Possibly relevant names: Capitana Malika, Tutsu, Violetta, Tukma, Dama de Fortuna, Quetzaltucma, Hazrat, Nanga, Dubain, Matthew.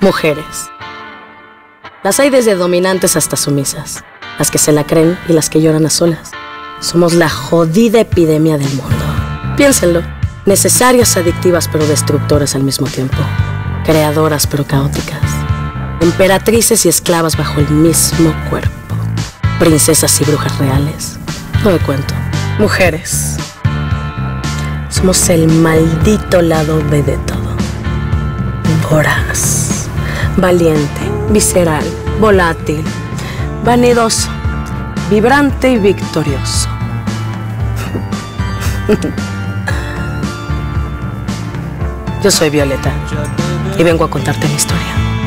Mujeres. Las hay desde dominantes hasta sumisas, las que se la creen y las que lloran a solas. Somos la jodida epidemia del mundo. Piénsenlo, necesarias, adictivas pero destructoras al mismo tiempo, creadoras pero caóticas, emperatrices y esclavas bajo el mismo cuerpo, princesas y brujas reales, no me cuento. Mujeres. Somos el maldito lado B de todo. Voraz, valiente, visceral, volátil, vanidoso, vibrante y victorioso. Yo soy Violetta y vengo a contarte mi historia.